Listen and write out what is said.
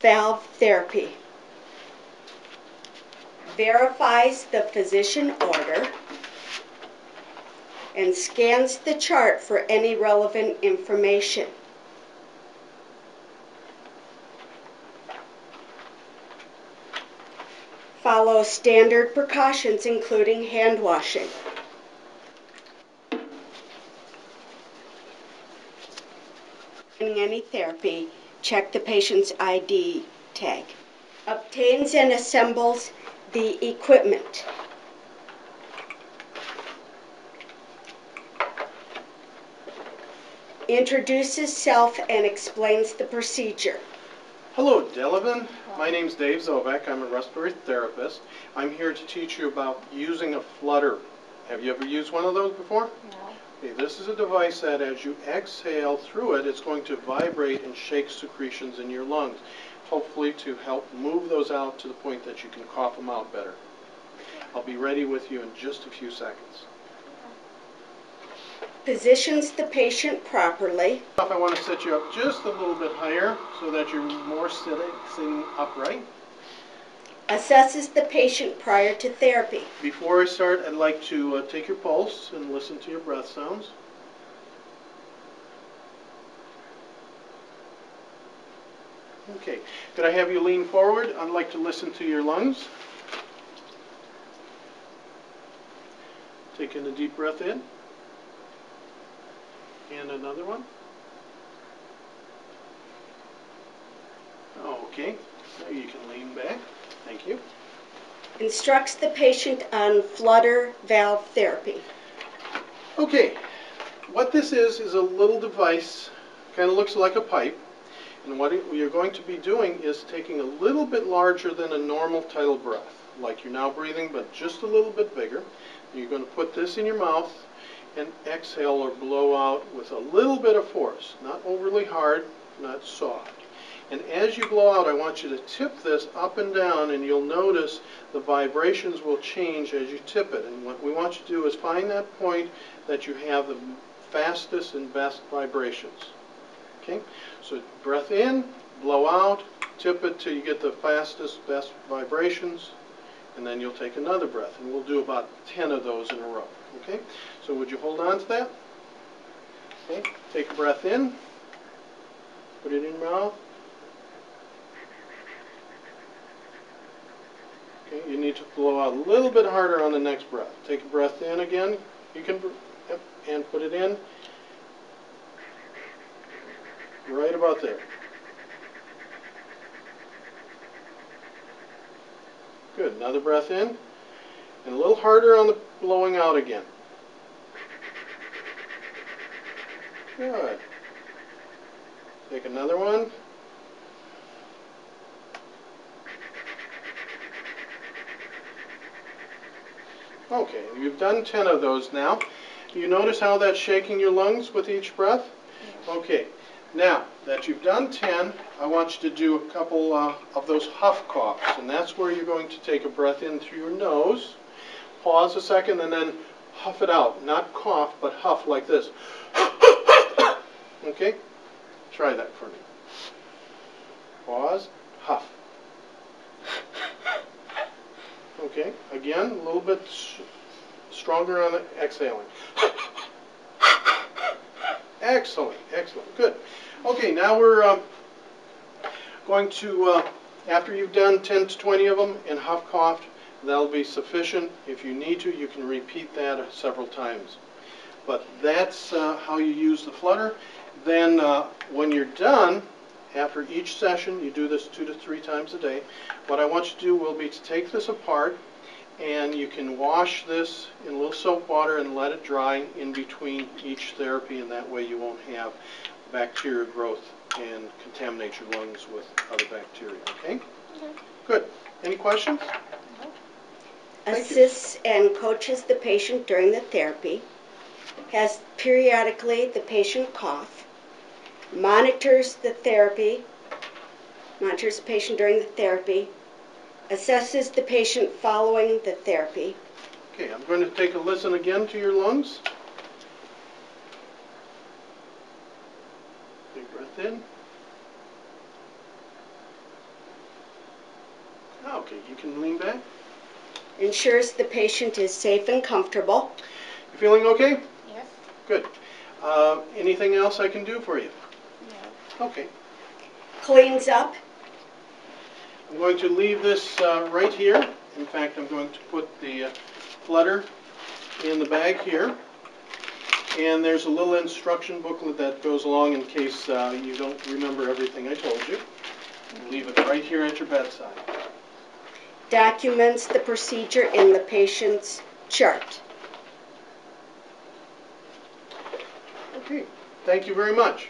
valve therapy. Verifies the physician order and scans the chart for any relevant information. Follow standard precautions including hand washing. During any therapy, check the patient's ID tag. Obtains and assembles the equipment. Introduces self and explains the procedure. Hello, Delavan. My name's Dave Zovac. I'm a respiratory therapist. I'm here to teach you about using a Flutter. Have you ever used one of those before? No. Okay, this is a device that as you exhale through it, it's going to vibrate and shake secretions in your lungs, hopefully to help move those out to the point that you can cough them out better. I'll be ready with you in just a few seconds. Positions the patient properly. I want to set you up just a little bit higher so that you're more sitting upright. Assesses the patient prior to therapy. Before I start, I'd like to take your pulse and listen to your breath sounds. Okay, could I have you lean forward? I'd like to listen to your lungs. Taking a deep breath in. And another one. Okay, now you can lean back. Thank you. Instructs the patient on Flutter valve therapy. Okay, what this is a little device, kind of looks like a pipe. And what you're going to be doing is taking a little bit larger than a normal tidal breath, like you're now breathing, but just a little bit bigger. You're going to put this in your mouth and exhale or blow out with a little bit of force, not overly hard, not soft. And as you blow out, I want you to tip this up and down, and you'll notice the vibrations will change as you tip it. And what we want you to do is find that point that you have the fastest and best vibrations. Okay? So breath in, blow out, tip it till you get the fastest, best vibrations, and then you'll take another breath. And we'll do about 10 of those in a row. Okay? So would you hold on to that? Okay. Take a breath in, put it in your mouth. Okay, you need to blow out a little bit harder on the next breath. Take a breath in again. You can, yep, and put it in. Right about there. Good. Another breath in. And a little harder on the blowing out again. Good. Take another one. Okay, you've done 10 of those now. You notice how that's shaking your lungs with each breath? Okay, now that you've done 10, I want you to do a couple of those huff coughs, and that's where you're going to take a breath in through your nose, pause a second, and then huff it out. Not cough, but huff like this. Okay, try that for me. Pause, huff. Okay, again, a little bit stronger on the exhaling. Excellent, excellent, good. Okay, now we're going to, after you've done 10 to 20 of them and huff-coughed, that'll be sufficient. If you need to, you can repeat that several times. But that's how you use the Flutter. Then when you're done, after each session, you do this 2 to 3 times a day. What I want you to do will be to take this apart, and you can wash this in a little soap water and let it dry in between each therapy, and that way you won't have bacterial growth and contaminate your lungs with other bacteria. Okay? Okay. Good. Any questions? No. Assists and coaches the patient during the therapy. Has periodically the patient cough. Monitors the patient during the therapy, assesses the patient following the therapy. Okay, I'm going to take a listen again to your lungs. Big breath in. Oh, okay, you can lean back. Ensures the patient is safe and comfortable. You feeling okay? Yes. Good. Anything else I can do for you? No. Okay. Cleans up. I'm going to leave this right here. In fact, I'm going to put the Flutter in the bag here. And there's a little instruction booklet that goes along in case you don't remember everything I told you. Leave it right here at your bedside. Documents the procedure in the patient's chart. Okay. Thank you very much.